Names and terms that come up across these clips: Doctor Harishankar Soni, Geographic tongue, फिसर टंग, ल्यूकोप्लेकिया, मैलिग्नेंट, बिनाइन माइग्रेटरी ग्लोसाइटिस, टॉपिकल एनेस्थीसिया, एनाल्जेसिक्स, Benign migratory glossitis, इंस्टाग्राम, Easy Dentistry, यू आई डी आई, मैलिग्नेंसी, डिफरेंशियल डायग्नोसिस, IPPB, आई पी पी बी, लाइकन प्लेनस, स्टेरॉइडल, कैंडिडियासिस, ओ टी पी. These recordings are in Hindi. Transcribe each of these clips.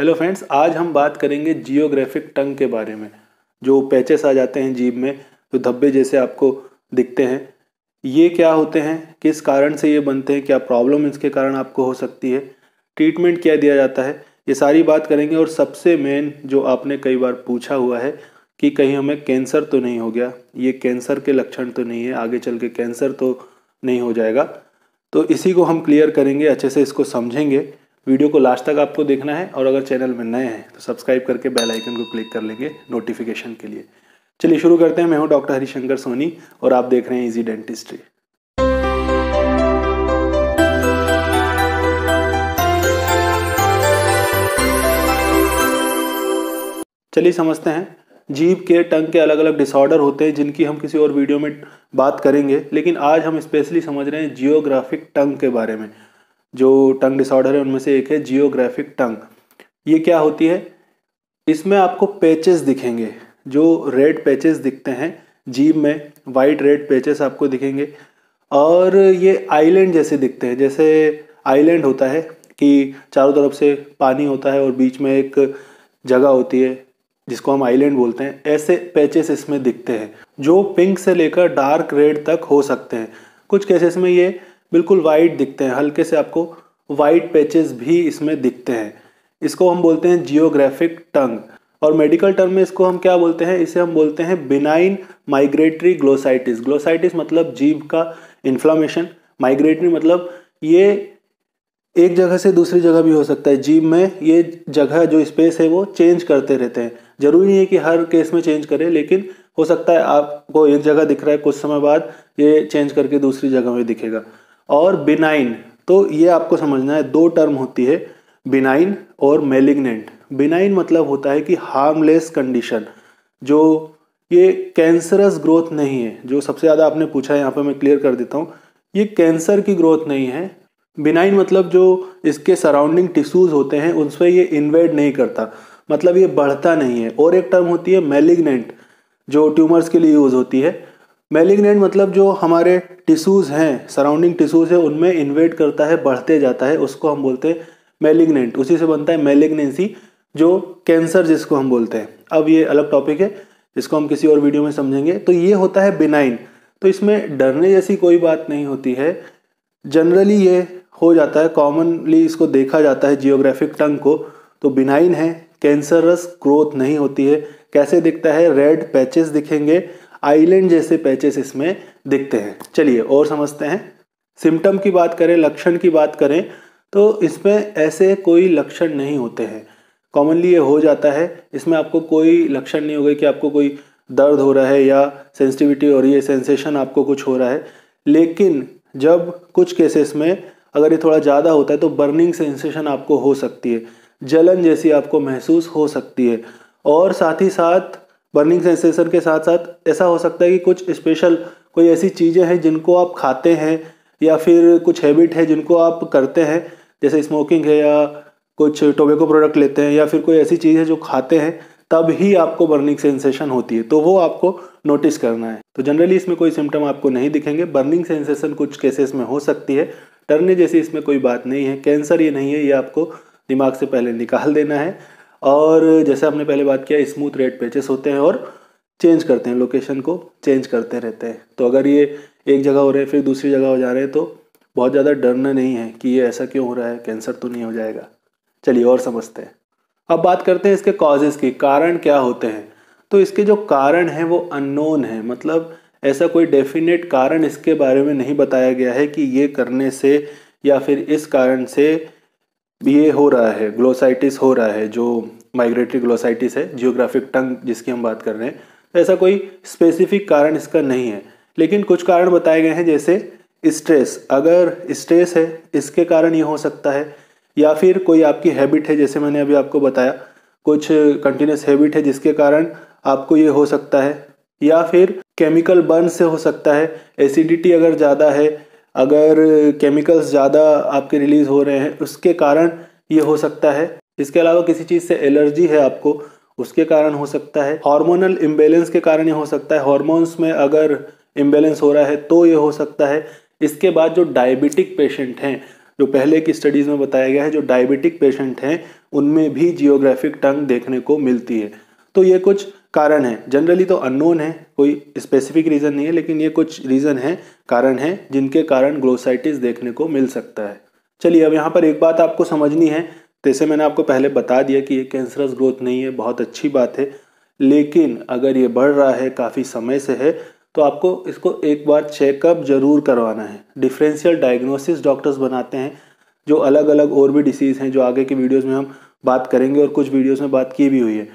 हेलो फ्रेंड्स, आज हम बात करेंगे जियोग्राफिक टंग के बारे में। जो पैचेस आ जाते हैं जीभ में, जो धब्बे जैसे आपको दिखते हैं, ये क्या होते हैं, किस कारण से ये बनते हैं, क्या प्रॉब्लम इसके कारण आपको हो सकती है, ट्रीटमेंट क्या दिया जाता है, ये सारी बात करेंगे। और सबसे मेन जो आपने कई बार पूछा हुआ है कि कहीं हमें कैंसर तो नहीं हो गया, ये कैंसर के लक्षण तो नहीं है, आगे चल के कैंसर तो नहीं हो जाएगा, तो इसी को हम क्लियर करेंगे, अच्छे से इसको समझेंगे। वीडियो को लास्ट तक आपको देखना है और अगर चैनल में नए हैं तो सब्सक्राइब करके बेल आइकन को क्लिक कर लेंगे नोटिफिकेशन के लिए। चलिए शुरू करते हैं। मैं हूं डॉक्टर हरिशंकर सोनी और आप देख रहे हैं इजी डेंटिस्ट्री। चलिए समझते हैं, जीभ के टंग के अलग अलग डिसऑर्डर होते हैं जिनकी हम किसी और वीडियो में बात करेंगे, लेकिन आज हम स्पेशली समझ रहे हैं जियोग्राफिक टंग के बारे में। जो टंग डिसऑर्डर है उनमें से एक है जियोग्राफिक टंग। ये क्या होती है, इसमें आपको पैचेस दिखेंगे, जो रेड पैचेस दिखते हैं जीभ में, वाइट रेड पैचेस आपको दिखेंगे और ये आइलैंड जैसे दिखते हैं। जैसे आइलैंड होता है कि चारों तरफ से पानी होता है और बीच में एक जगह होती है जिसको हम आइलैंड बोलते हैं, ऐसे पैचेस इसमें दिखते हैं जो पिंक से लेकर डार्क रेड तक हो सकते हैं। कुछ केसेस में ये बिल्कुल वाइट दिखते हैं, हल्के से आपको वाइट पैचेस भी इसमें दिखते हैं। इसको हम बोलते हैं जियोग्राफिक टंग और मेडिकल टर्म में इसको हम क्या बोलते हैं, इसे हम बोलते हैं बिनाइन माइग्रेटरी ग्लोसाइटिस। ग्लोसाइटिस मतलब जीभ का इन्फ्लामेशन, माइग्रेटरी मतलब ये एक जगह से दूसरी जगह भी हो सकता है। जीभ में ये जगह जो स्पेस है वो चेंज करते रहते हैं, जरूरी नहीं है कि हर केस में चेंज करें, लेकिन हो सकता है आपको एक जगह दिख रहा है, कुछ समय बाद ये चेंज करके दूसरी जगह में दिखेगा। और बिनाइन, तो ये आपको समझना है, दो टर्म होती है बिनाइन और मैलिग्नेंट। बिनाइन मतलब होता है कि हार्मलेस कंडीशन, जो ये कैंसरस ग्रोथ नहीं है। जो सबसे ज़्यादा आपने पूछा है यहाँ पर मैं क्लियर कर देता हूँ, ये कैंसर की ग्रोथ नहीं है। बिनाइन मतलब जो इसके सराउंडिंग टिश्यूज़ होते हैं उन पर ये इन्वेड नहीं करता, मतलब ये बढ़ता नहीं है। और एक टर्म होती है मैलिग्नेंट, जो ट्यूमर्स के लिए यूज़ होती है। मैलिग्नेंट मतलब जो हमारे टिश्यूज़ हैं, सराउंडिंग टिश्यूज़ हैं, उनमें इन्वेड करता है, बढ़ते जाता है, उसको हम बोलते हैं मैलिग्नेंट। उसी से बनता है मैलिग्नेंसी, जो कैंसर जिसको हम बोलते हैं। अब ये अलग टॉपिक है, इसको हम किसी और वीडियो में समझेंगे। तो ये होता है बिनाइन, तो इसमें डरने जैसी कोई बात नहीं होती है। जनरली ये हो जाता है, कॉमनली इसको देखा जाता है जियोग्राफिक टंग को, तो बिनाइन है, कैंसरस ग्रोथ नहीं होती है। कैसे दिखता है, रेड पैचेस दिखेंगे, आइलैंड जैसे पैचेस इसमें दिखते हैं। चलिए और समझते हैं। सिम्टम की बात करें, लक्षण की बात करें, तो इसमें ऐसे कोई लक्षण नहीं होते हैं। कॉमनली ये हो जाता है, इसमें आपको कोई लक्षण नहीं होगा कि आपको कोई दर्द हो रहा है या सेंसिटिविटी हो रही है, सेंसेशन आपको कुछ हो रहा है। लेकिन जब कुछ केसेस में अगर ये थोड़ा ज़्यादा होता है तो बर्निंग सेंसेशन आपको हो सकती है, जलन जैसी आपको महसूस हो सकती है। और साथ ही साथ बर्निंग सेंसेशन के साथ साथ ऐसा हो सकता है कि कुछ स्पेशल कोई ऐसी चीज़ें हैं जिनको आप खाते हैं या फिर कुछ हैबिट है जिनको आप करते हैं, जैसे स्मोकिंग है या कुछ टोबैको प्रोडक्ट लेते हैं या फिर कोई ऐसी चीज़ है जो खाते हैं, तब ही आपको बर्निंग सेंसेशन होती है, तो वो आपको नोटिस करना है। तो जनरली इसमें कोई सिम्टम आपको नहीं दिखेंगे। बर्निंग सेंसेशन कुछ केसेस में हो सकती है, डरने जैसी इसमें कोई बात नहीं है। कैंसर ये नहीं है, ये आपको दिमाग से पहले निकाल देना है। और जैसे हमने पहले बात किया, स्मूथ रेड पैचेस होते हैं और चेंज करते हैं, लोकेशन को चेंज करते रहते हैं। तो अगर ये एक जगह हो रहे हैं फिर दूसरी जगह हो जा रहे हैं, तो बहुत ज़्यादा डरना नहीं है कि ये ऐसा क्यों हो रहा है, कैंसर तो नहीं हो जाएगा। चलिए और समझते हैं। अब बात करते हैं इसके कॉजेज़ की, कारण क्या होते हैं। तो इसके जो कारण हैं वो अननोन है, मतलब ऐसा कोई डेफिनेट कारण इसके बारे में नहीं बताया गया है कि ये करने से या फिर इस कारण से ये हो रहा है, ग्लोसाइटिस हो रहा है, जो माइग्रेटरी ग्लोसाइटिस है, जियोग्राफिक टंग जिसकी हम बात कर रहे हैं। तो ऐसा कोई स्पेसिफिक कारण इसका नहीं है, लेकिन कुछ कारण बताए गए हैं। जैसे स्ट्रेस, अगर स्ट्रेस है इसके कारण ये हो सकता है, या फिर कोई आपकी हैबिट है, जैसे मैंने अभी आपको बताया कुछ कंटिन्यूस हैबिट है जिसके कारण आपको ये हो सकता है, या फिर केमिकल बर्न से हो सकता है। एसिडिटी अगर ज़्यादा है, अगर केमिकल्स ज़्यादा आपके रिलीज़ हो रहे हैं उसके कारण ये हो सकता है। इसके अलावा किसी चीज़ से एलर्जी है आपको, उसके कारण हो सकता है। हार्मोनल इम्बेलेंस के कारण ये हो सकता है, हार्मोन्स में अगर इम्बेलेंस हो रहा है तो ये हो सकता है। इसके बाद जो डायबिटिक पेशेंट हैं, जो पहले की स्टडीज़ में बताया गया है, जो डायबिटिक पेशेंट हैं उनमें भी जियोग्राफिक टंग देखने को मिलती है। तो ये कुछ कारण है, जनरली तो अननोन है, कोई स्पेसिफिक रीज़न नहीं है, लेकिन ये कुछ रीज़न है, कारण है जिनके कारण ग्लोसाइटिस देखने को मिल सकता है। चलिए अब यहाँ पर एक बात आपको समझनी है, जैसे मैंने आपको पहले बता दिया कि ये कैंसरस ग्रोथ नहीं है, बहुत अच्छी बात है, लेकिन अगर ये बढ़ रहा है काफ़ी समय से है तो आपको इसको एक बार चेकअप जरूर करवाना है। डिफरेंशियल डायग्नोसिस डॉक्टर्स बनाते हैं, जो अलग अलग और भी डिसीज़ हैं जो आगे की वीडियोस में हम बात करेंगे और कुछ वीडियोस में बात की भी हुई है।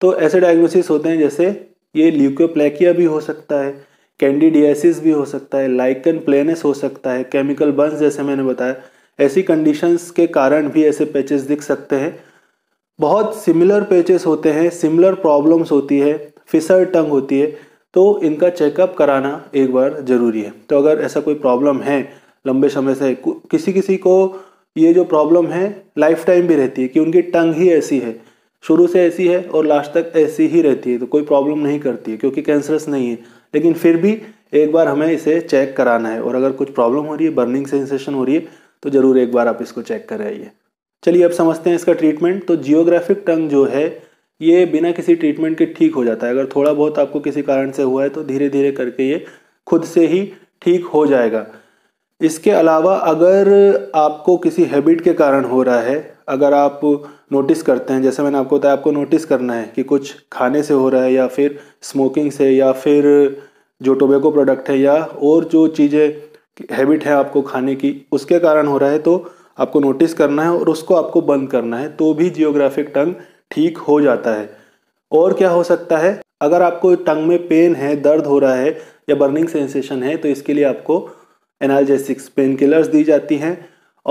तो ऐसे डायग्नोसिस होते हैं जैसे ये ल्यूकोप्लेकिया भी हो सकता है, कैंडिडियासिस भी हो सकता है, लाइकन प्लेनस हो सकता है, केमिकल बर्न्स जैसे मैंने बताया, ऐसी कंडीशंस के कारण भी ऐसे पैचेस दिख सकते हैं। बहुत सिमिलर पैचेस होते हैं, सिमिलर प्रॉब्लम्स होती है, फिसर टंग होती है, तो इनका चेकअप कराना एक बार ज़रूरी है। तो अगर ऐसा कोई प्रॉब्लम है लंबे समय से, किसी किसी को ये जो प्रॉब्लम है लाइफ टाइम भी रहती है कि उनकी टंग ही ऐसी है, शुरू से ऐसी है और लास्ट तक ऐसी ही रहती है, तो कोई प्रॉब्लम नहीं करती है क्योंकि कैंसरस नहीं है, लेकिन फिर भी एक बार हमें इसे चेक कराना है। और अगर कुछ प्रॉब्लम हो रही है, बर्निंग सेंसेशन हो रही है, तो ज़रूर एक बार आप इसको चेक कराइए। चलिए अब समझते हैं इसका ट्रीटमेंट। तो जियोग्राफिक टंग जो है ये बिना किसी ट्रीटमेंट के ठीक हो जाता है। अगर थोड़ा बहुत आपको किसी कारण से हुआ है तो धीरे धीरे करके ये खुद से ही ठीक हो जाएगा। इसके अलावा अगर आपको किसी हैबिट के कारण हो रहा है, अगर आप नोटिस करते हैं, जैसे मैंने आपको बताया, आपको नोटिस करना है कि कुछ खाने से हो रहा है या फिर स्मोकिंग से या फिर जो टोबैको प्रोडक्ट है या और जो चीज़ें हैबिट है आपको खाने की, उसके कारण हो रहा है, तो आपको नोटिस करना है और उसको आपको बंद करना है, तो भी जियोग्राफिक टंग ठीक हो जाता है। और क्या हो सकता है, अगर आपको टंग में पेन है, दर्द हो रहा है या बर्निंग सेंसेशन है, तो इसके लिए आपको एनाल्जेसिक्स पेन किलर्स दी जाती हैं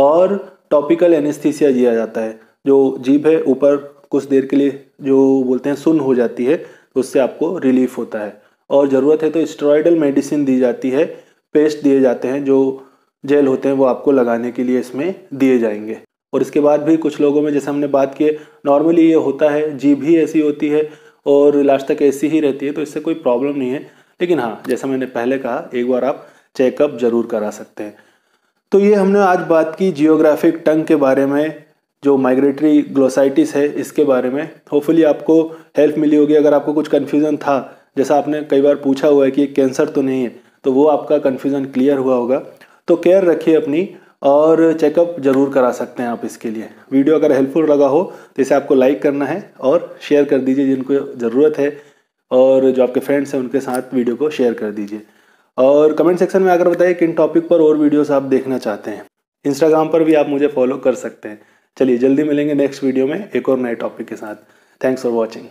और टॉपिकल एनेस्थीसिया दिया जाता है। जो जीभ है ऊपर कुछ देर के लिए जो बोलते हैं सुन्न हो जाती है, तो उससे आपको रिलीफ होता है। और ज़रूरत है तो स्टेरॉइडल मेडिसिन दी जाती है, पेस्ट दिए जाते हैं, जो जेल होते हैं वो आपको लगाने के लिए इसमें दिए जाएंगे। और इसके बाद भी कुछ लोगों में, जैसे हमने बात की, नॉर्मली ये होता है, जीभ ही ऐसी होती है और लास्ट तक ऐसी ही रहती है, तो इससे कोई प्रॉब्लम नहीं है, लेकिन हाँ जैसा मैंने पहले कहा एक बार आप चेकअप ज़रूर करा सकते हैं। तो ये हमने आज बात की जियोग्राफिक टंग के बारे में, जो माइग्रेटरी ग्लोसाइटिस है इसके बारे में। होपफुली आपको हेल्प मिली होगी। अगर आपको कुछ कन्फ्यूज़न था, जैसा आपने कई बार पूछा हुआ है कि कैंसर तो नहीं है, तो वो आपका कन्फ्यूज़न क्लियर हुआ होगा। तो केयर रखिए अपनी और चेकअप ज़रूर करा सकते हैं आप। इसके लिए वीडियो अगर हेल्पफुल लगा हो तो इसे आपको लाइक करना है और शेयर कर दीजिए जिनको ज़रूरत है, और जो आपके फ्रेंड्स हैं उनके साथ वीडियो को शेयर कर दीजिए। और कमेंट सेक्शन में आकर बताइए किन टॉपिक पर और वीडियोस आप देखना चाहते हैं। इंस्टाग्राम पर भी आप मुझे फॉलो कर सकते हैं। चलिए जल्दी मिलेंगे नेक्स्ट वीडियो में एक और नए टॉपिक के साथ। Thanks for watching.